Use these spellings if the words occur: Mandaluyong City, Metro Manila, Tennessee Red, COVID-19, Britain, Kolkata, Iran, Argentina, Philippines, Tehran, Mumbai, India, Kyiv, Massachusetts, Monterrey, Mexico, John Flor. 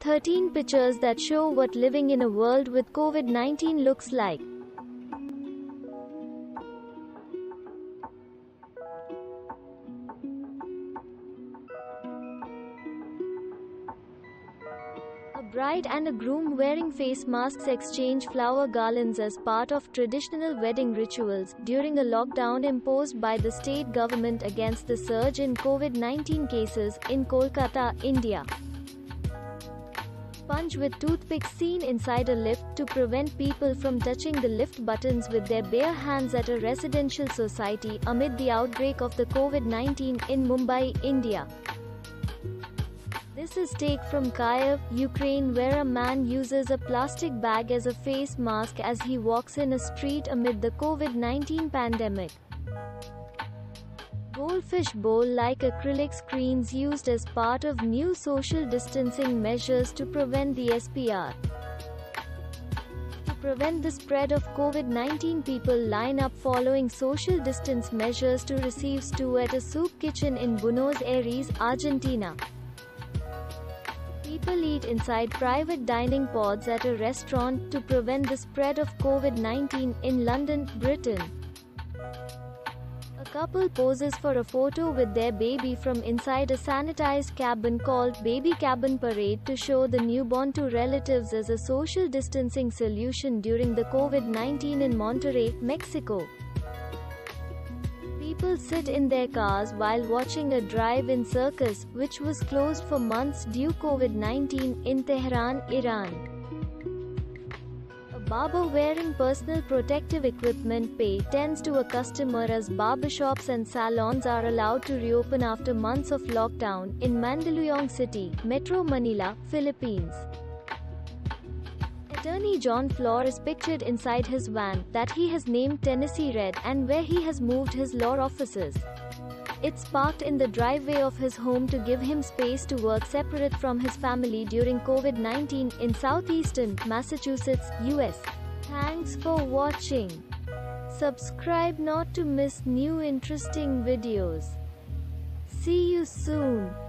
13 pictures that show what living in a world with COVID-19 looks like. A bride and a groom wearing face masks exchange flower garlands as part of traditional wedding rituals during a lockdown imposed by the state government against the surge in COVID-19 cases in Kolkata, India. Sponge with toothpicks seen inside a lift to prevent people from touching the lift buttons with their bare hands at a residential society amid the outbreak of the COVID-19 in Mumbai, India. This is take from Kyiv, Ukraine, where a man uses a plastic bag as a face mask as he walks in a street amid the COVID-19 pandemic. Goldfish bowl-like acrylic screens used as part of new social distancing measures to prevent the SPR. To prevent the spread of COVID-19, people line up following social distance measures to receive stew at a soup kitchen in Buenos Aires, Argentina. People eat inside private dining pods at a restaurant to prevent the spread of COVID-19 in London, Britain. A couple poses for a photo with their baby from inside a sanitized cabin called Baby Cabin Parade to show the newborn to relatives as a social distancing solution during the COVID-19 in Monterrey, Mexico. People sit in their cars while watching a drive-in circus, which was closed for months due to COVID-19 in Tehran, Iran. Barber wearing personal protective equipment pay $10 to a customer as barbershops and salons are allowed to reopen after months of lockdown in Mandaluyong City, Metro Manila, Philippines. Attorney John Flor is pictured inside his van that he has named Tennessee Red and where he has moved his law offices. It's parked in the driveway of his home to give him space to work separate from his family during COVID-19 in southeastern Massachusetts, US. Thanks for watching. Subscribe not to miss new interesting videos. See you soon.